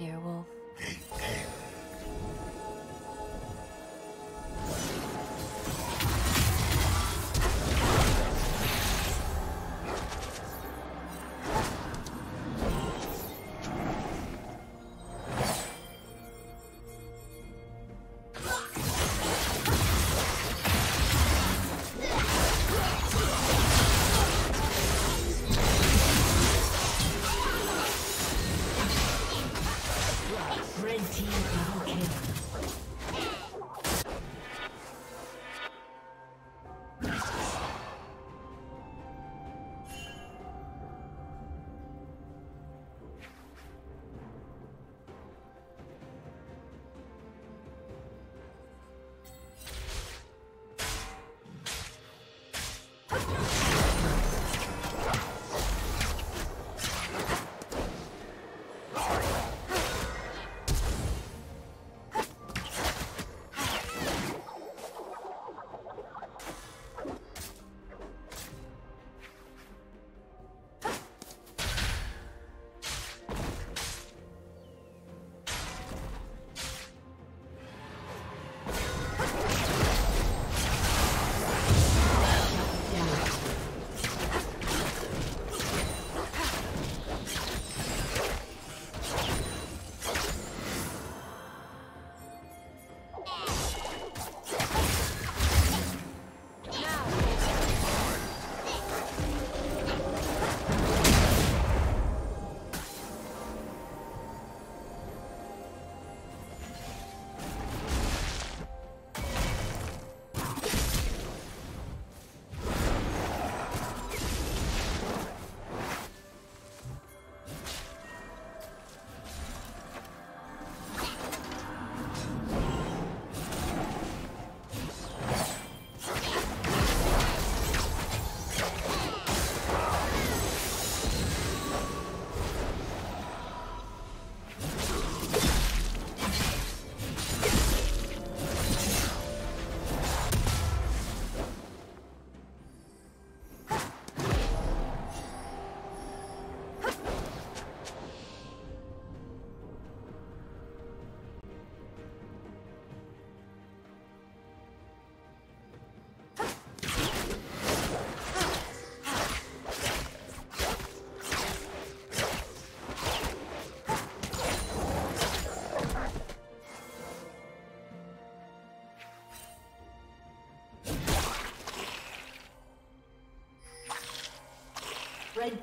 end, dear wolf. The end. The red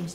team's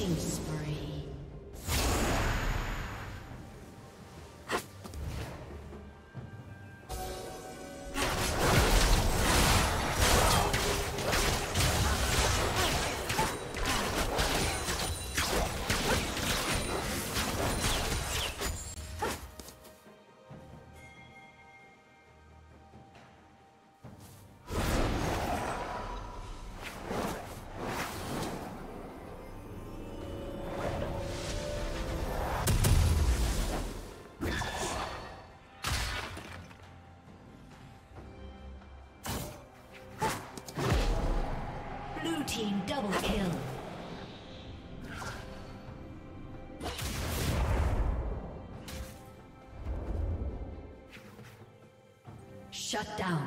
Killing spree. Team double kill. Shut down.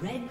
Red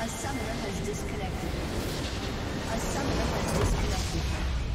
A summoner has disconnected.